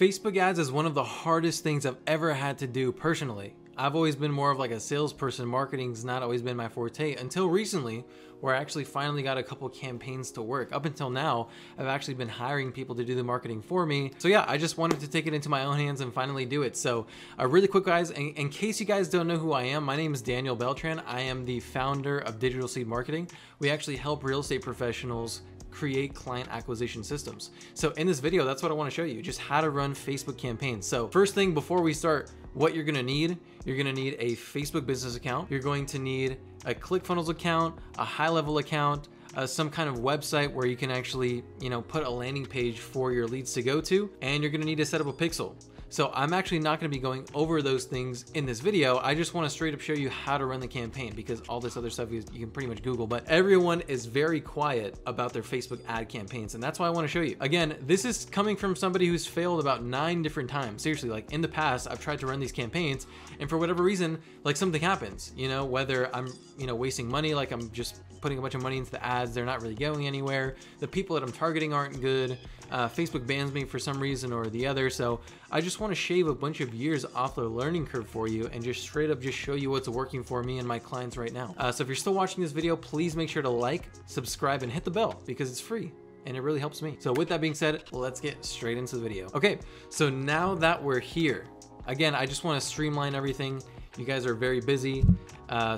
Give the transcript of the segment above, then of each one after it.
Facebook ads is one of the hardest things I've ever had to do personally. I've always been more of like a salesperson. Marketing's not always been my forte until recently, where I actually finally got a couple campaigns to work. Up until now, I've actually been hiring people to do the marketing for me. So yeah, I just wanted to take it into my own hands and finally do it. So really quick guys, in case you guys don't know who I am, my name is Daniel Beltran. I am the founder of Digital Seed Marketing. We actually help real estate professionals create client acquisition systems. So in this video, that's what I want to show you, just how to run Facebook campaigns. So first thing before we start, what you're going to need a Facebook business account. You're going to need a ClickFunnels account, a high-level account, some kind of website where you can actually, you know, put a landing page for your leads to go to, and you're going to need to set up a pixel. So I'm actually not going to be going over those things in this video. I just want to straight up show you how to run the campaign, because all this other stuff you can pretty much Google, but everyone is very quiet about their Facebook ad campaigns. And that's why I want to show you. Again, this is coming from somebody who's failed about 9 different times. Seriously, like in the past, I've tried to run these campaigns and for whatever reason, like something happens, you know, whether I'm, you know, wasting money, like I'm just putting a bunch of money into the ads. They're not really going anywhere. The people that I'm targeting aren't good. Facebook bans me for some reason or the other. So I just want to shave a bunch of years off the learning curve for you and just straight up just show you what's working for me and my clients right now. So if you're still watching this video, please make sure to like, subscribe, and hit the bell because it's free and it really helps me. So with that being said, let's get straight into the video. Okay, so now that we're here, again, I just want to streamline everything. You guys are very busy.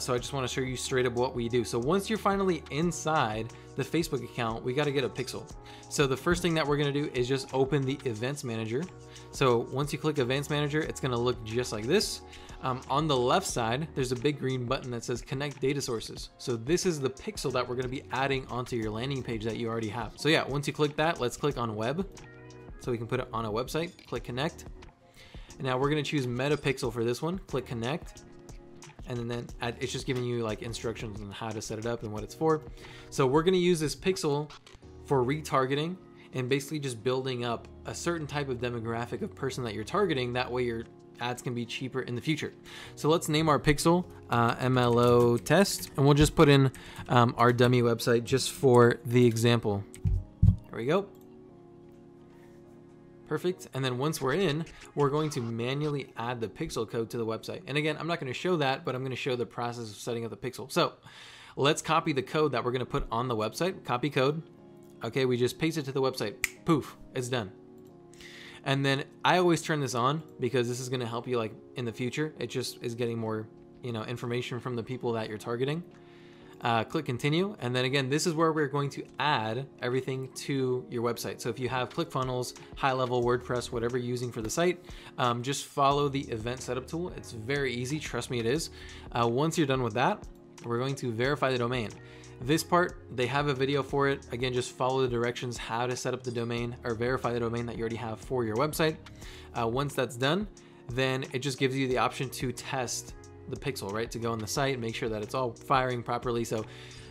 So I just want to show you straight up what we do. So once you're finally inside the Facebook account, we got to get a pixel. So the first thing that we're going to do is just open the events manager. So once you click events manager, it's going to look just like this. On the left side, there's a big green button that says connect data sources. So this is the pixel that we're going to be adding onto your landing page that you already have. So yeah, once you click that, let's click on web. So we can put it on a website, click connect. And now we're going to choose Meta Pixel for this one, click connect. And then it's just giving you like instructions on how to set it up and what it's for. So we're going to use this pixel for retargeting and basically just building up a certain type of demographic of person that you're targeting. That way your ads can be cheaper in the future. So let's name our pixel MLO test, and we'll just put in our dummy website just for the example. There we go. Perfect. And then once we're in, we're going to manually add the pixel code to the website. And again, I'm not going to show that, but I'm going to show the process of setting up the pixel. So let's copy the code that we're going to put on the website. Copy code. Okay. We just paste it to the website. Poof, it's done. And then I always turn this on because this is going to help you like in the future. It just is getting more, you know, information from the people that you're targeting. Click continue. And then again, this is where we're going to add everything to your website. So if you have ClickFunnels, high-level WordPress, whatever you're using for the site, just follow the event setup tool. It's very easy. Trust me, it is. Once you're done with that, we're going to verify the domain. This part, they have a video for it. Again, just follow the directions, how to set up the domain or verify the domain that you already have for your website. Once that's done, then it just gives you the option to test the pixel, right? To go on the site, make sure that it's all firing properly. So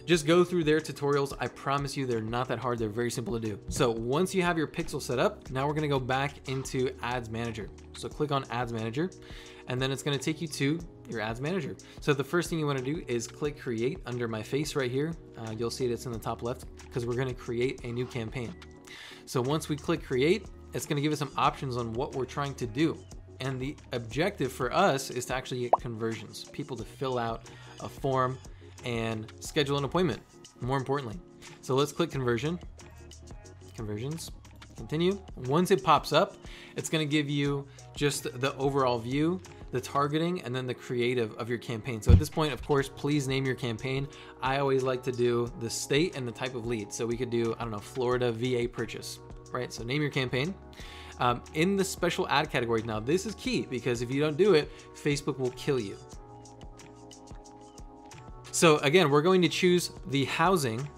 just go through their tutorials. I promise you, they're not that hard. They're very simple to do. So once you have your pixel set up, now we're going to go back into ads manager. So click on ads manager, and then it's going to take you to your ads manager. So the first thing you want to do is click create under my face right here. You'll see it's in the top left because we're going to create a new campaign. So once we click create, it's going to give us some options on what we're trying to do. And the objective for us is to actually get conversions, people to fill out a form and schedule an appointment, more importantly. So let's click conversions, continue. Once it pops up, it's going to give you just the overall view, the targeting, and then the creative of your campaign. So at this point, of course, please name your campaign. I always like to do the state and the type of lead. So we could do, I don't know, Florida VA purchase, right? So name your campaign. In the special ad categories. Now this is key because if you don't do it, Facebook will kill you. So again, we're going to choose the housing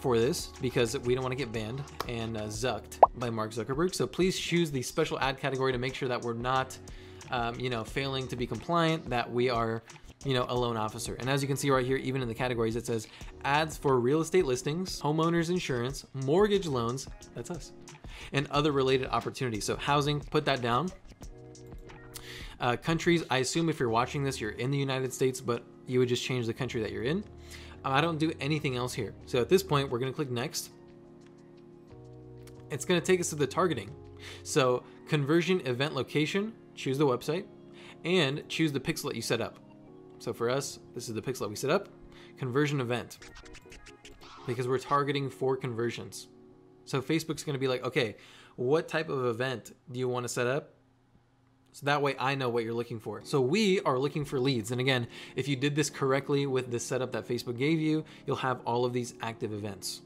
for this because we don't want to get banned and zucked by Mark Zuckerberg. So please choose the special ad category to make sure that we're not, you know, failing to be compliant, that we are, you know, a loan officer. And as you can see right here, even in the categories, it says ads for real estate listings, homeowners insurance, mortgage loans, that's us, and other related opportunities. So housing, put that down. Countries, I assume if you're watching this, you're in the United States, but you would just change the country that you're in. I don't do anything else here. So at this point, we're going to click next. It's going to take us to the targeting. So conversion event location, choose the website and choose the pixel that you set up. So for us, this is the pixel that we set up, conversion event, because we're targeting for conversions. So Facebook's gonna be like, okay, what type of event do you wanna set up? So that way I know what you're looking for. So we are looking for leads. And again, if you did this correctly with the setup that Facebook gave you, you'll have all of these active events.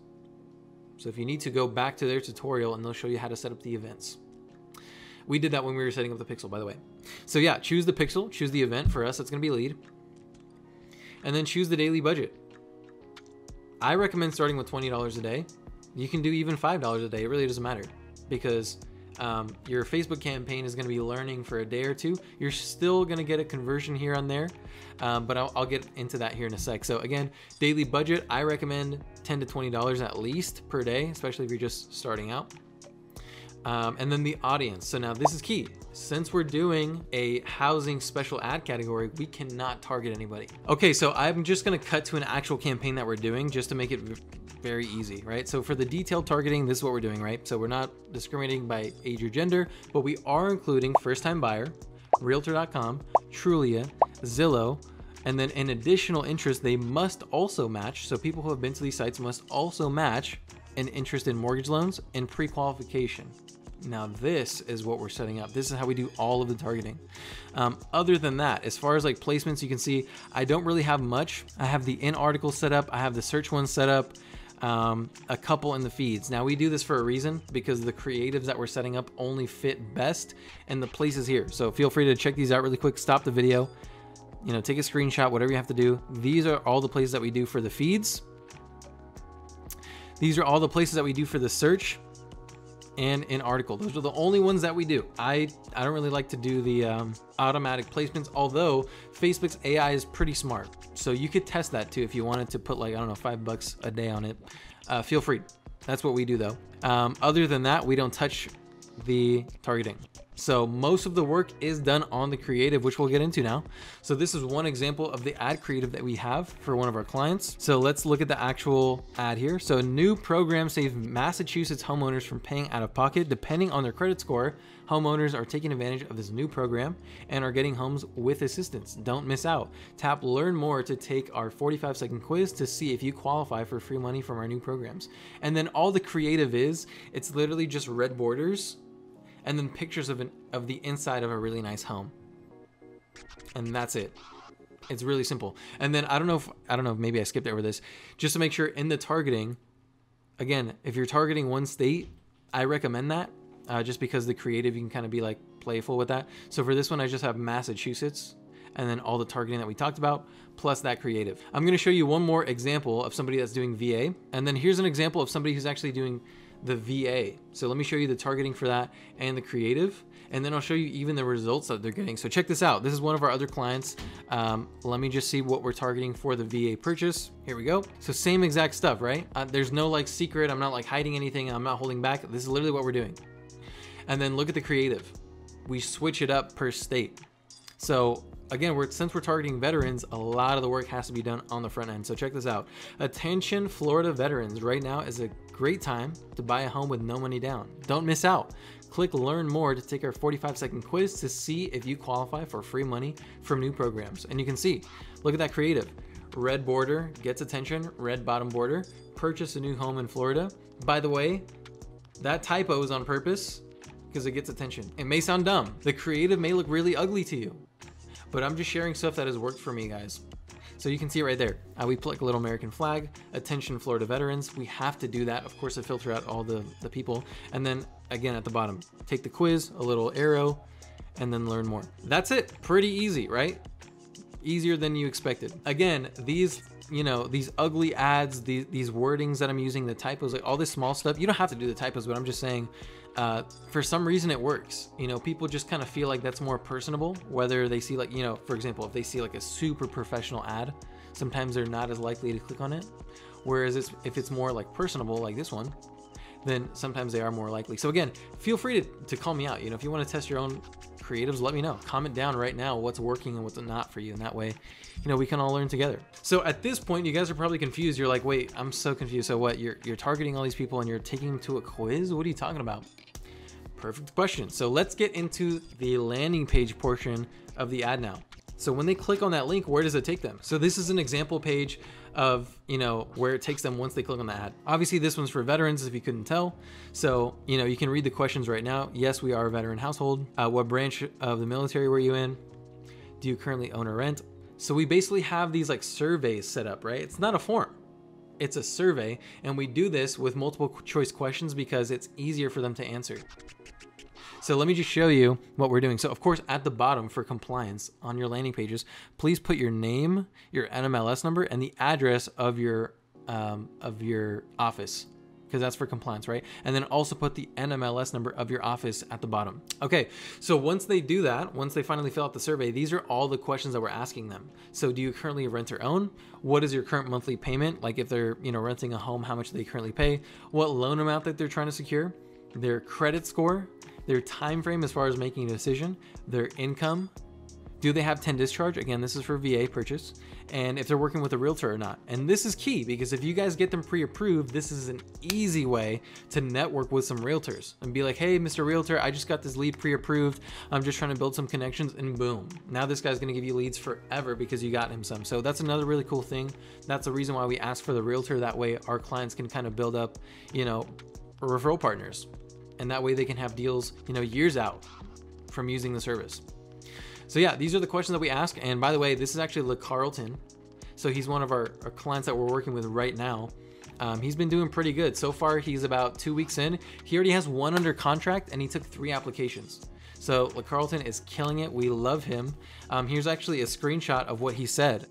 So if you need to, go back to their tutorial and they'll show you how to set up the events. We did that when we were setting up the pixel, by the way. So yeah, choose the pixel, choose the event. For us, that's gonna be lead. And then choose the daily budget. I recommend starting with $20 a day. You can do even $5 a day. It really doesn't matter, because your Facebook campaign is going to be learning for a day or two. You're still going to get a conversion here and there, but I'll get into that here in a sec. So again, daily budget, I recommend $10 to $20 at least per day, especially if you're just starting out. And then the audience. So now this is key. Since we're doing a housing special ad category, we cannot target anybody. Okay, so I'm just going to cut to an actual campaign that we're doing just to make it very easy, right? So for the detailed targeting, this is what we're doing, right? So we're not discriminating by age or gender, but we are including first-time buyer, realtor.com, Trulia, Zillow, and then an additional interest they must also match. So people who have been to these sites must also match an interest in mortgage loans and pre-qualification. Now this is what we're setting up. This is how we do all of the targeting. Other than that, as far as like placements, you can see, I don't really have much. I have the in article set up. I have the search one set up. A couple in the feeds. Now we do this for a reason, because the creatives that we're setting up only fit best in the places here. So feel free to check these out really quick. Stop the video, you know, take a screenshot, whatever you have to do. These are all the places that we do for the feeds. These are all the places that we do for the search and in article. Those are the only ones that we do. I don't really like to do the automatic placements, although Facebook's AI is pretty smart. So you could test that too if you wanted to put like, I don't know, $5 a day on it. Feel free. That's what we do though. Other than that, we don't touch the targeting. So most of the work is done on the creative, which we'll get into now. So this is one example of the ad creative that we have for one of our clients. So let's look at the actual ad here. So a new program saves Massachusetts homeowners from paying out of pocket. Depending on their credit score, homeowners are taking advantage of this new program and are getting homes with assistance. Don't miss out. Tap learn more to take our 45-second quiz to see if you qualify for free money from our new programs. And then all the creative is, it's literally just red borders and then pictures of the inside of a really nice home. And that's it. It's really simple. And then I don't know if maybe I skipped over this, just to make sure in the targeting, again, if you're targeting one state, I recommend that just because the creative, you can kind of be like playful with that. So for this one, I just have Massachusetts and then all the targeting that we talked about, plus that creative. I'm gonna show you one more example of somebody that's doing VA. And then here's an example of somebody who's actually doing the VA. So let me show you the targeting for that and the creative, and then I'll show you even the results that they're getting. So check this out. This is one of our other clients. Let me just see what we're targeting for the VA purchase. Here we go. So same exact stuff, right? There's no like secret. I'm not like hiding anything. I'm not holding back. This is literally what we're doing. And then look at the creative. We switch it up per state. So again, since we're targeting veterans, a lot of the work has to be done on the front end. So check this out. Attention Florida veterans, right now is a great time to buy a home with no money down. Don't miss out. Click learn more to take our 45-second quiz to see if you qualify for free money from new programs. And you can see, look at that creative. Red border gets attention, red bottom border, purchase a new home in Florida. By the way, that typo is on purpose because it gets attention. It may sound dumb. The creative may look really ugly to you, but I'm just sharing stuff that has worked for me, guys. So you can see it right there. We pluck a little American flag, attention Florida veterans. We have to do that, of course, to filter out all the people. And then again, at the bottom, take the quiz, a little arrow, and then learn more. That's it, pretty easy, right? Easier than you expected. Again, these ugly ads, these wordings that I'm using, the typos, like all this small stuff, you don't have to do the typos, but I'm just saying, for some reason it works. People just kind of feel like that's more personable, whether they see like, for example, if they see like a super professional ad, sometimes they're not as likely to click on it. Whereas if it's more like personable, like this one, then sometimes they are more likely. So again, feel free to call me out. If you want to test your own creatives, let me know. Comment down right now what's working and what's not for you. And that way, we can all learn together. So at this point, you guys are probably confused. You're like, wait, I'm so confused. So what? You're targeting all these people and you're taking them to a quiz? What are you talking about? Perfect question. So let's get into the landing page portion of the ad now. So when they click on that link, where does it take them? So this is an example page of, you know, where it takes them once they click on the ad. Obviously this one's for veterans, if you couldn't tell. So, you know, you can read the questions right now. Yes, we are a veteran household. What branch of the military were you in? Do you currently own or rent? So we basically have these like surveys set up, right? It's not a form, it's a survey. And we do this with multiple choice questions because it's easier for them to answer. So let me just show you what we're doing. So of course, at the bottom for compliance on your landing pages, please put your name, your NMLS number, and the address of your office, because that's for compliance, right? And then also put the NMLS number of your office at the bottom. Okay, so once they do that, once they finally fill out the survey, these are all the questions that we're asking them. So do you currently rent or own? What is your current monthly payment? Like if they're, you know, renting a home, how much do they currently pay? What loan amount that they're trying to secure? Their credit score? Their time frame as far as making a decision, their income, do they have 10 discharge? Again, this is for VA purchase, and if they're working with a realtor or not. And this is key because if you guys get them pre-approved, this is an easy way to network with some realtors and be like, hey, Mr. Realtor, I just got this lead pre-approved. I'm just trying to build some connections, and boom. Now this guy's gonna give you leads forever because you got him some. So that's another really cool thing. That's the reason why we ask for the realtor. That way our clients can kind of build up, you know, referral partners. And that way they can have deals, you know, years out from using the service. So yeah, these are the questions that we ask. And by the way, this is actually LeCarlton. So he's one of our clients that we're working with right now. He's been doing pretty good. So far, he's about 2 weeks in. He already has one under contract and he took 3 applications. So LeCarlton is killing it. We love him. Here's actually a screenshot of what he said.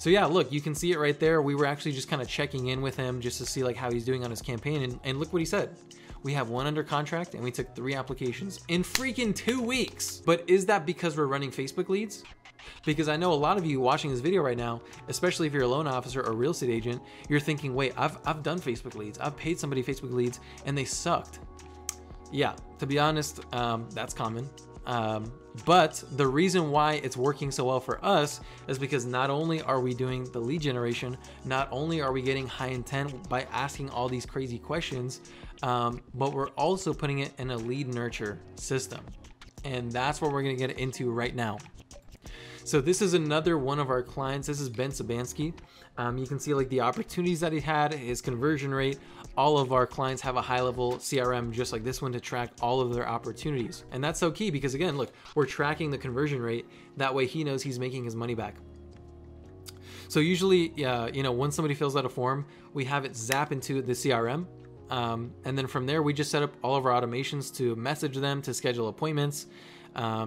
So yeah, look, you can see it right there. We were actually just kind of checking in with him just to see like how he's doing on his campaign. And look what he said. We have one under contract and we took 3 applications in freaking 2 weeks. But is that because we're running Facebook leads? Because I know a lot of you watching this video right now, especially if you're a loan officer or real estate agent, you're thinking, wait, I've done Facebook leads. I've paid somebody Facebook leads and they sucked. Yeah, to be honest, that's common. But the reason why it's working so well for us is because not only are we doing the lead generation, not only are we getting high intent by asking all these crazy questions, but we're also putting it in a lead nurture system. And that's what we're going to get into right now. So this is another one of our clients. This is Ben Sabanski. You can see like the opportunities that he had, his conversion rate. All of our clients have a high level CRM just like this one to track all of their opportunities. And that's so key because again, look, we're tracking the conversion rate. That way he knows he's making his money back. So usually, you know, once somebody fills out a form, we have it zap into the CRM. And then from there, we just set up all of our automations to message them, to schedule appointments.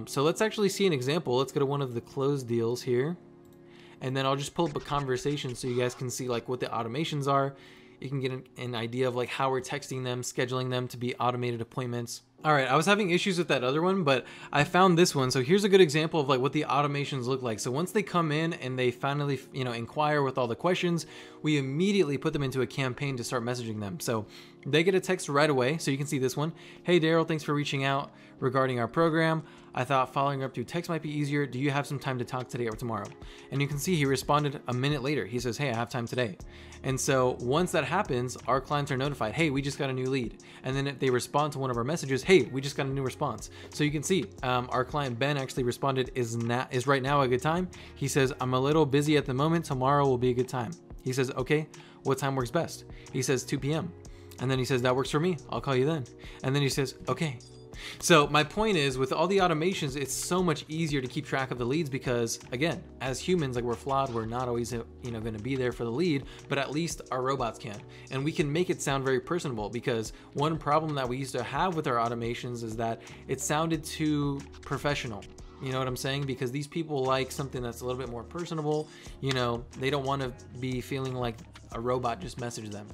So let's actually see an example. Let's go to one of the closed deals here. And then I'll just pull up a conversation so you guys can see like what the automations are. You can get an idea of like how we're texting them, scheduling them to be automated appointments. All right, I was having issues with that other one, but I found this one. So here's a good example of like what the automations look like. So once they come in and they finally, you know, inquire with all the questions, we immediately put them into a campaign to start messaging them. So they get a text right away. So you can see this one. Hey, Daryl, thanks for reaching out regarding our program. I thought following up through text might be easier. Do you have some time to talk today or tomorrow? And you can see he responded a minute later. He says, hey, I have time today. And so once that happens, our clients are notified, hey, we just got a new lead. And then if they respond to one of our messages, hey, we just got a new response. So you can see our client Ben actually responded, is right now a good time? He says, I'm a little busy at the moment. Tomorrow will be a good time. He says, okay, what time works best? He says 2 p.m. And then he says, that works for me. I'll call you then. And then he says, okay. So my point is with all the automations, it's so much easier to keep track of the leads because again, as humans, like we're flawed, we're not always, you know, going to be there for the lead, but at least our robots can, and we can make it sound very personable because one problem that we used to have with our automations is that it sounded too professional. You know what I'm saying? Because these people like something that's a little bit more personable. You know, they don't want to be feeling like a robot just messaged them.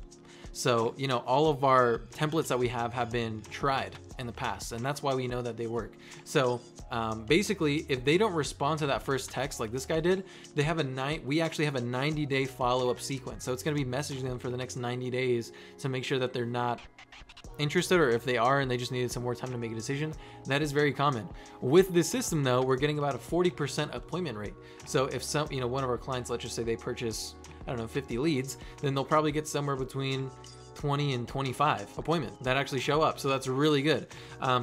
So, you know, all of our templates that we have been tried in the past, and that's why we know that they work. So basically, if they don't respond to that first text like this guy did, they have we actually have a 90-day follow-up sequence. So it's going to be messaging them for the next 90 days to make sure that they're not interested, or if they are and they just needed some more time to make a decision. That is very common. With this system though, we're getting about a 40% appointment rate. So if some, you know, one of our clients, let's just say they purchase, I don't know, 50 leads, then they'll probably get somewhere between 20 and 25 appointment that actually show up. So that's really good.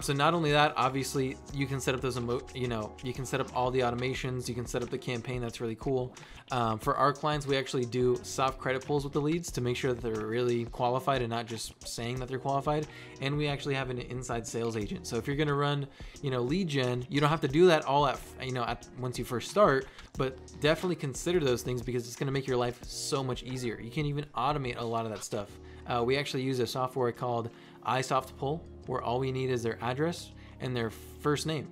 So not only that, obviously you can set up those, you can set up all the automations, you can set up the campaign. That's really cool. For our clients, we actually do soft credit pulls with the leads to make sure that they're really qualified and not just saying that they're qualified. And we actually have an inside sales agent. So if you're going to run, lead gen, you don't have to do that all at, once you first start, but definitely consider those things because it's going to make your life so much easier. You can even automate a lot of that stuff. We actually use a software called iSoftPull, where all we need is their address and their first name,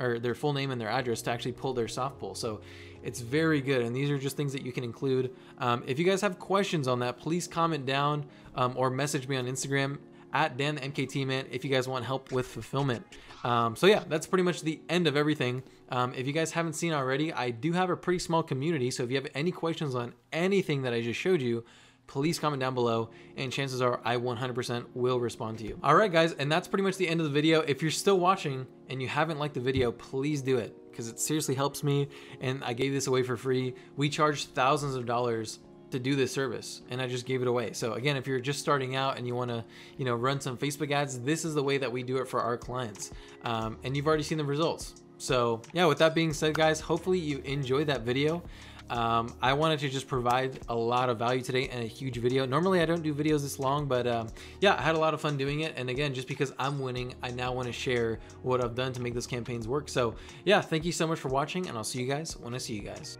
or their full name and their address, to actually pull their soft pull. So it's very good. And these are just things that you can include. If you guys have questions on that, please comment down or message me on Instagram at Dan the MKT Man if you guys want help with fulfillment. So yeah, that's pretty much the end of everything. If you guys haven't seen already, I do have a pretty small community. So if you have any questions on anything that I just showed you, please comment down below, and chances are I 100% will respond to you. All right, guys, and that's pretty much the end of the video. If you're still watching and you haven't liked the video, please do it, because it seriously helps me, and I gave this away for free. We charge thousands of dollars to do this service, and I just gave it away. So again, if you're just starting out and you want to, run some Facebook ads, this is the way that we do it for our clients. And you've already seen the results. So yeah, with that being said, guys, hopefully you enjoyed that video. I wanted to just provide a lot of value today in a huge video. Normally I don't do videos this long, but yeah, I had a lot of fun doing it. And again, just because I'm winning, I now want to share what I've done to make those campaigns work. So yeah, thank you so much for watching, and I'll see you guys when I see you guys.